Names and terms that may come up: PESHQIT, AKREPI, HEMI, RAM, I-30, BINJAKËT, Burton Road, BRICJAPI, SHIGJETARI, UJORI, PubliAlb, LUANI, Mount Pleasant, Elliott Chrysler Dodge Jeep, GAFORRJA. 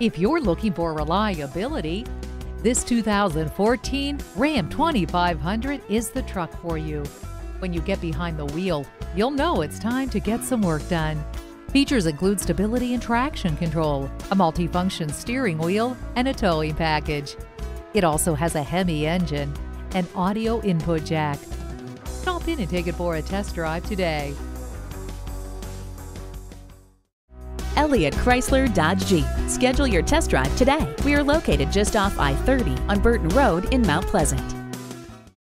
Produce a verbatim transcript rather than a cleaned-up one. If you're looking for reliability, this two thousand fourteen Ram twenty-five hundred is the truck for you. When you get behind the wheel, you'll know it's time to get some work done. Features include stability and traction control, a multifunction steering wheel, and a towing package. It also has a HEMI engine, an audio input jack. Stop in and take it for a test drive today. Elliott Chrysler Dodge Jeep. Schedule your test drive today. We are located just off I thirty on Burton Road in Mount Pleasant.